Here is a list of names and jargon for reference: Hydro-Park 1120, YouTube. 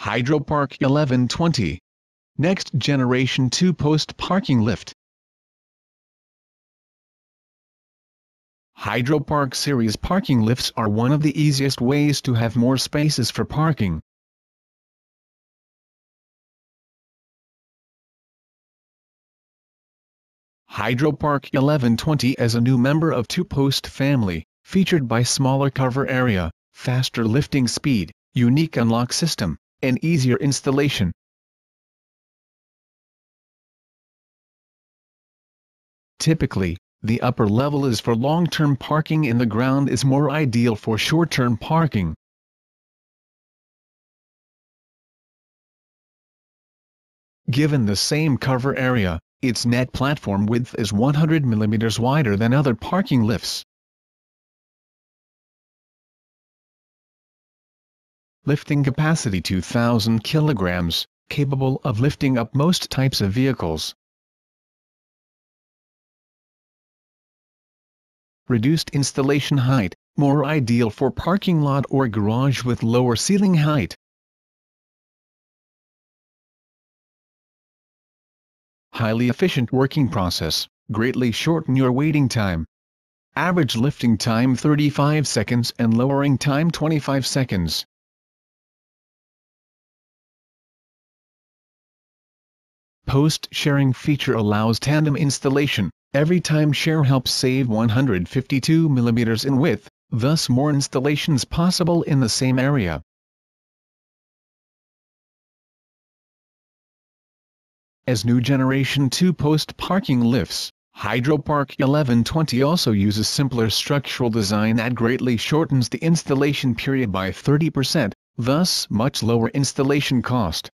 Hydro-Park 1120. Next generation 2-post parking lift. Hydro-Park series parking lifts are one of the easiest ways to have more spaces for parking. Hydro-Park 1120 is a new member of 2-post family, featured by smaller cover area, faster lifting speed, unique unlock system, and easier installation. Typically, the upper level is for long-term parking and the ground is more ideal for short-term parking. Given the same cover area, its net platform width is 100 mm wider than other parking lifts. Lifting capacity 2,000 kg, capable of lifting up most types of vehicles. Reduced installation height, more ideal for parking lot or garage with lower ceiling height. Highly efficient working process, greatly shorten your waiting time. Average lifting time 35 seconds and lowering time 25 seconds. Post sharing feature allows tandem installation. Every time share helps save 152 mm in width, thus more installations possible in the same area. As new generation 2-post parking lifts, Hydro-Park 1120 also uses simpler structural design that greatly shortens the installation period by 30%, thus much lower installation cost.